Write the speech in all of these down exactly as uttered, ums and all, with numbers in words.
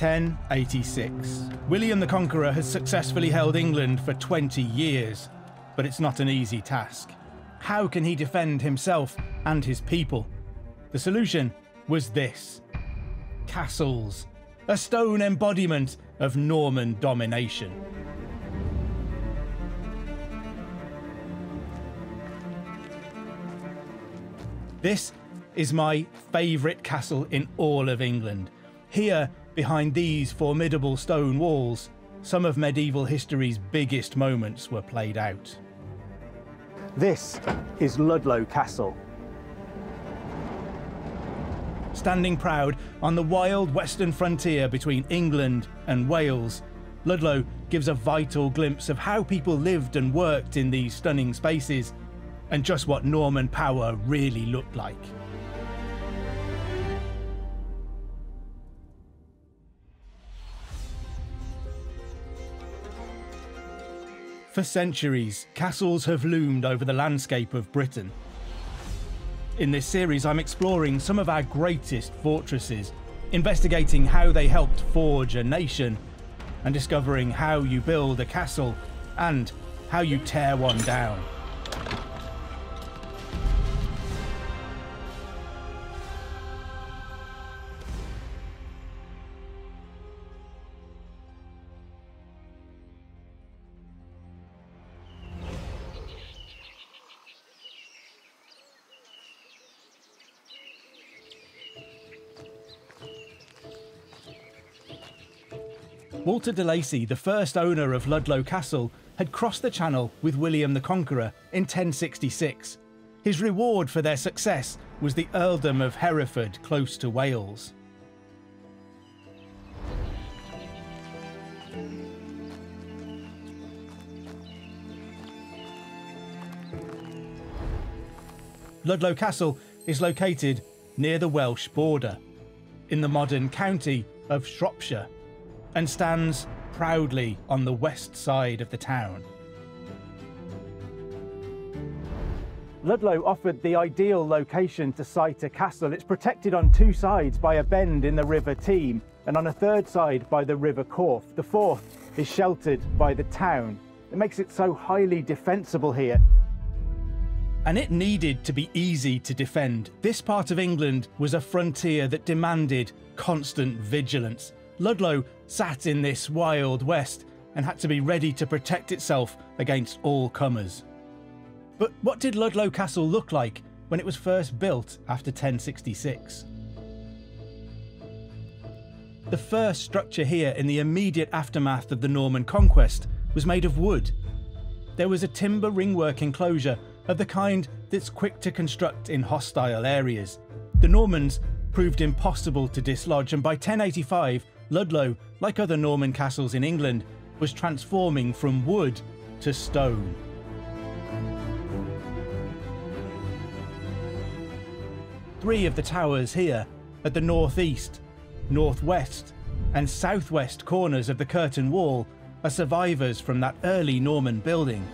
ten eighty-six. William the Conqueror has successfully held England for twenty years, but it's not an easy task. How can he defend himself and his people? The solution was this: castles, a stone embodiment of Norman domination. This is my favourite castle in all of England. Here, behind these formidable stone walls, some of medieval history's biggest moments were played out. This is Ludlow Castle. Standing proud on the wild western frontier between England and Wales, Ludlow gives a vital glimpse of how people lived and worked in these stunning spaces, and just what Norman power really looked like. For centuries, castles have loomed over the landscape of Britain. In this series, I'm exploring some of our greatest fortresses, investigating how they helped forge a nation, and discovering how you build a castle and how you tear one down. Walter de Lacy, the first owner of Ludlow Castle, had crossed the Channel with William the Conqueror in ten sixty-six. His reward for their success was the earldom of Hereford, close to Wales. Ludlow Castle is located near the Welsh border, in the modern county of Shropshire, and stands proudly on the west side of the town. Ludlow offered the ideal location to site a castle. It's protected on two sides by a bend in the River Teme, and on a third side by the River Corve. The fourth is sheltered by the town. It makes it so highly defensible here. And it needed to be easy to defend. This part of England was a frontier that demanded constant vigilance. Ludlow sat in this wild west and had to be ready to protect itself against all comers. But what did Ludlow Castle look like when it was first built after ten sixty-six? The first structure here in the immediate aftermath of the Norman conquest was made of wood. There was a timber ringwork enclosure of the kind that's quick to construct in hostile areas. The Normans proved impossible to dislodge, and by ten eighty-five, Ludlow, like other Norman castles in England, was transforming from wood to stone. Three of the towers here, at the northeast, northwest, and southwest corners of the curtain wall, are survivors from that early Norman building.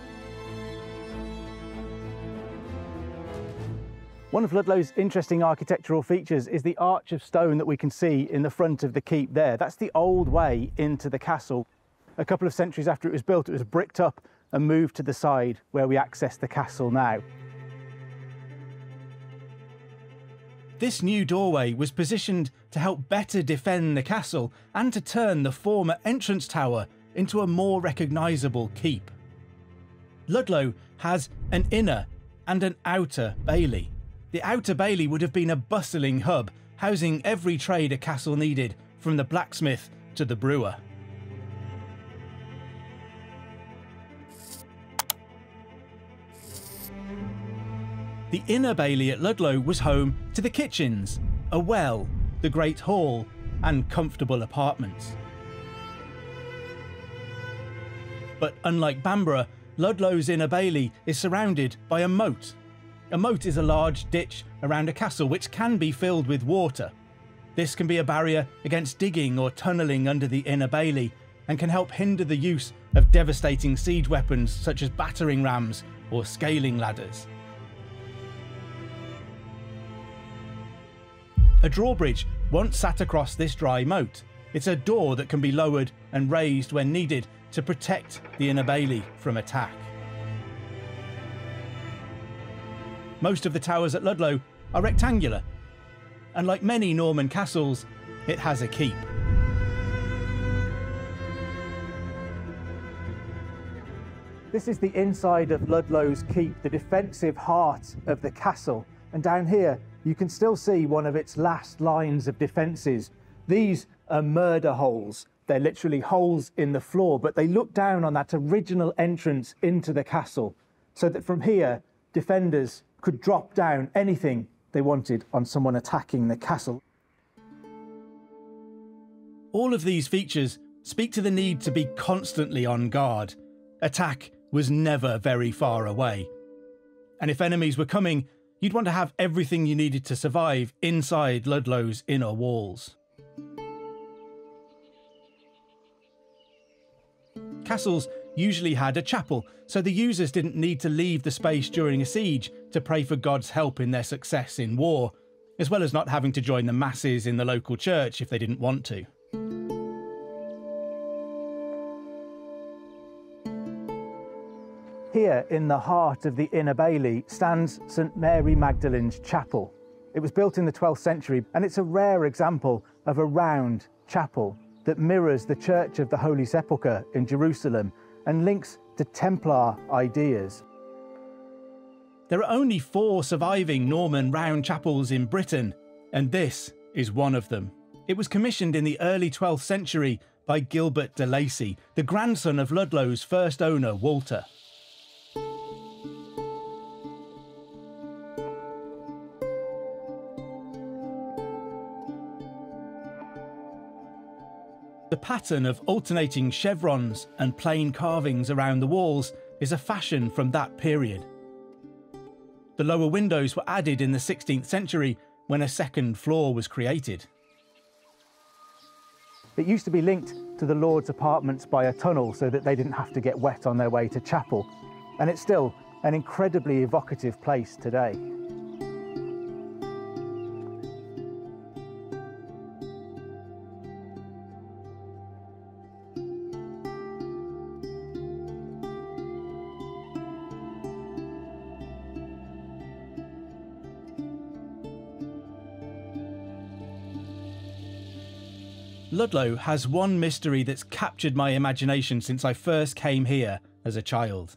One of Ludlow's interesting architectural features is the arch of stone that we can see in the front of the keep there. That's the old way into the castle. A couple of centuries after it was built, it was bricked up and moved to the side where we access the castle now. This new doorway was positioned to help better defend the castle and to turn the former entrance tower into a more recognisable keep. Ludlow has an inner and an outer bailey. The outer bailey would have been a bustling hub, housing every trade a castle needed, from the blacksmith to the brewer. The inner bailey at Ludlow was home to the kitchens, a well, the great hall, and comfortable apartments. But unlike Bamburgh, Ludlow's inner bailey is surrounded by a moat. A moat is a large ditch around a castle which can be filled with water. This can be a barrier against digging or tunnelling under the inner bailey, and can help hinder the use of devastating siege weapons such as battering rams or scaling ladders. A drawbridge once sat across this dry moat. It's a door that can be lowered and raised when needed to protect the inner bailey from attack. Most of the towers at Ludlow are rectangular, and like many Norman castles, it has a keep. This is the inside of Ludlow's keep, the defensive heart of the castle. And down here, you can still see one of its last lines of defences. These are murder holes. They're literally holes in the floor, but they look down on that original entrance into the castle, so that from here, defenders could drop down anything they wanted on someone attacking the castle. All of these features speak to the need to be constantly on guard. Attack was never very far away. And if enemies were coming, you'd want to have everything you needed to survive inside Ludlow's inner walls. Castles usually had a chapel, so the users didn't need to leave the space during a siege to pray for God's help in their success in war, as well as not having to join the masses in the local church if they didn't want to. Here, in the heart of the inner bailey, stands St Mary Magdalene's Chapel. It was built in the twelfth century, and it's a rare example of a round chapel that mirrors the Church of the Holy Sepulchre in Jerusalem and links to Templar ideas. There are only four surviving Norman round chapels in Britain, and this is one of them. It was commissioned in the early twelfth century by Gilbert de Lacy, the grandson of Ludlow's first owner, Walter. The pattern of alternating chevrons and plain carvings around the walls is a fashion from that period. The lower windows were added in the sixteenth century when a second floor was created. It used to be linked to the Lord's apartments by a tunnel so that they didn't have to get wet on their way to chapel, and it's still an incredibly evocative place today. Ludlow has one mystery that's captured my imagination since I first came here as a child.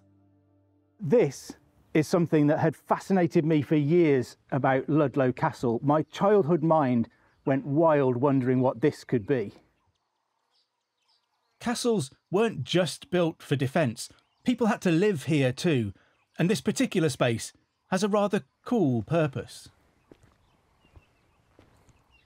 This is something that had fascinated me for years about Ludlow Castle. My childhood mind went wild wondering what this could be. Castles weren't just built for defence. People had to live here too, and this particular space has a rather cool purpose.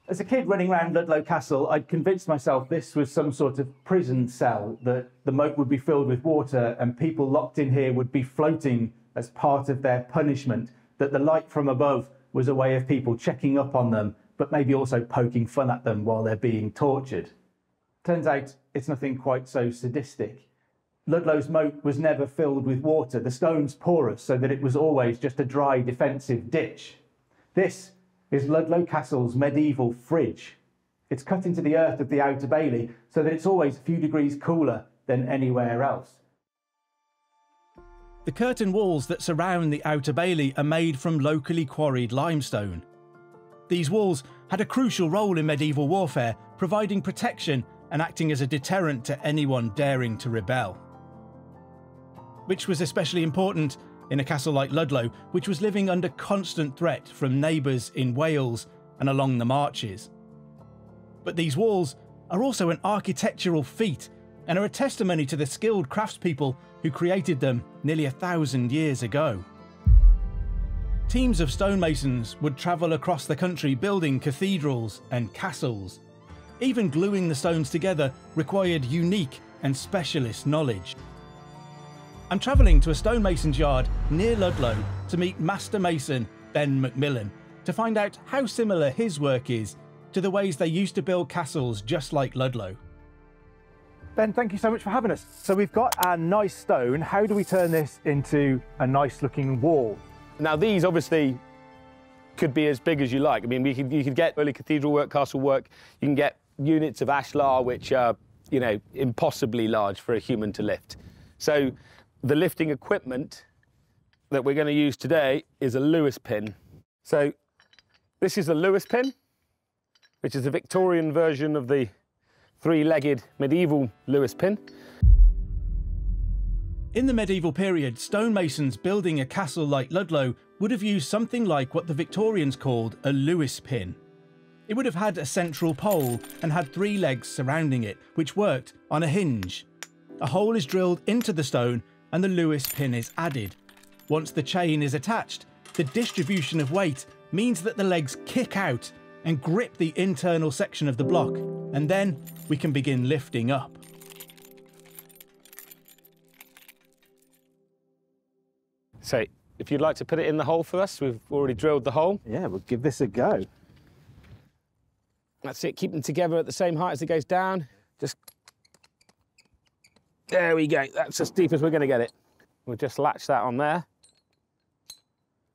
As a kid running around Ludlow Castle, I'd convinced myself this was some sort of prison cell, that the moat would be filled with water and people locked in here would be floating as part of their punishment, that the light from above was a way of people checking up on them, but maybe also poking fun at them while they're being tortured. Turns out it's nothing quite so sadistic. Ludlow's moat was never filled with water. The stone's porous, so that it was always just a dry defensive ditch. This is Ludlow Castle's medieval fridge. It's cut into the earth of the outer bailey so that it's always a few degrees cooler than anywhere else. The curtain walls that surround the outer bailey are made from locally quarried limestone. These walls had a crucial role in medieval warfare, providing protection and acting as a deterrent to anyone daring to rebel, which was especially important in a castle like Ludlow, which was living under constant threat from neighbours in Wales and along the marches. But these walls are also an architectural feat and are a testimony to the skilled craftspeople who created them nearly a thousand years ago. Teams of stonemasons would travel across the country building cathedrals and castles. Even gluing the stones together required unique and specialist knowledge. I'm travelling to a stonemason's yard near Ludlow to meet Master Mason Ben Macmillan to find out how similar his work is to the ways they used to build castles just like Ludlow. Ben, thank you so much for having us. So we've got our nice stone. How do we turn this into a nice looking wall? Now these obviously could be as big as you like. I mean, we could, you could get early cathedral work, castle work, you can get units of ashlar, which are, you know, impossibly large for a human to lift. So the lifting equipment that we're going to use today is a Lewis pin. So this is a Lewis pin, which is a Victorian version of the three-legged medieval Lewis pin. In the medieval period, stonemasons building a castle like Ludlow would have used something like what the Victorians called a Lewis pin. It would have had a central pole and had three legs surrounding it, which worked on a hinge. A hole is drilled into the stone and the Lewis pin is added. Once the chain is attached, the distribution of weight means that the legs kick out and grip the internal section of the block, and then we can begin lifting up. So, if you'd like to put it in the hole for us, we've already drilled the hole. Yeah, we'll give this a go. That's it, keep them together at the same height as it goes down. Just, there we go. That's as deep as we're gonna get it. We'll just latch that on there.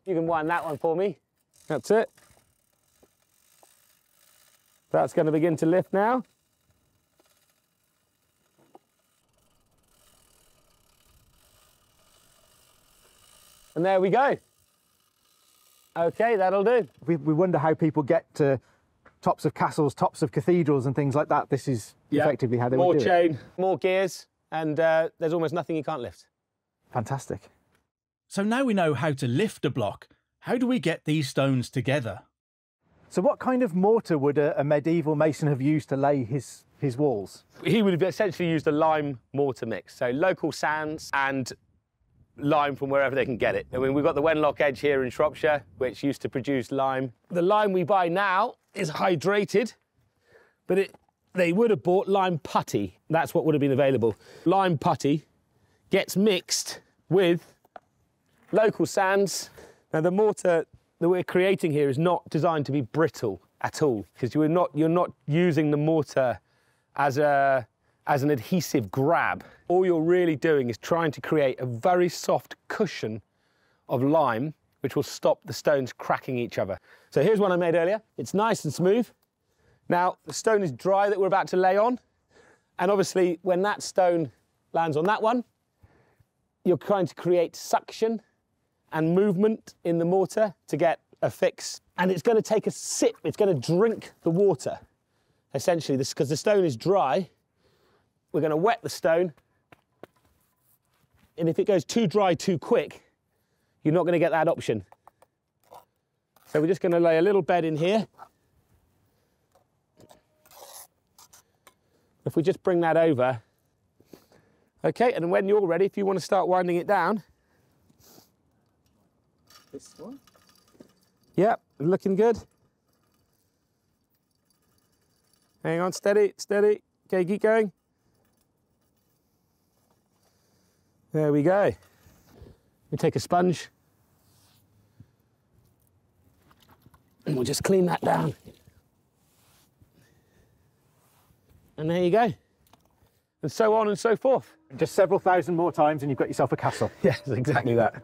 You can wind that one for me. That's it. That's gonna begin to lift now. And there we go. Okay, that'll do. We, we wonder how people get to tops of castles, tops of cathedrals and things like that. This is yep. effectively how they more would do chain, it. More chain, more gears, and uh, there's almost nothing you can't lift. Fantastic. So now we know how to lift a block. How do we get these stones together? So what kind of mortar would a, a medieval mason have used to lay his, his walls? He would have essentially used a lime mortar mix, so local sands and lime from wherever they can get it. I mean, we've got the Wenlock Edge here in Shropshire, which used to produce lime. The lime we buy now is hydrated, but it, they would have bought lime putty. That's what would have been available. Lime putty gets mixed with local sands. Now, the mortar that we're creating here is not designed to be brittle at all, because you're not, you're not using the mortar as a as an adhesive grab. All you're really doing is trying to create a very soft cushion of lime, which will stop the stones cracking each other. So here's one I made earlier. It's nice and smooth. Now, the stone is dry that we're about to lay on. And obviously, when that stone lands on that one, you're trying to create suction and movement in the mortar to get a fix. And it's going to take a sip. It's going to drink the water, essentially, because the stone is dry. We're going to wet the stone, and if it goes too dry too quick, you're not going to get that option. So we're just going to lay a little bed in here. If we just bring that over. Okay, and when you're ready, if you want to start winding it down. This one? Yep, looking good. Hang on, steady, steady. Okay, keep going. There we go. We take a sponge and we'll just clean that down. And there you go. And so on and so forth. Just several thousand more times and you've got yourself a castle. Yes, exactly that.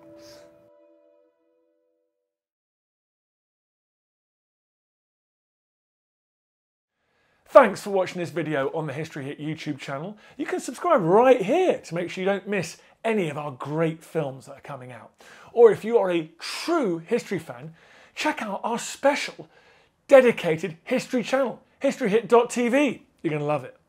Thanks for watching this video on the History Hit YouTube channel. You can subscribe right here to make sure you don't miss any of our great films that are coming out. Or if you are a true history fan, check out our special dedicated history channel, history hit dot T V. You're going to love it.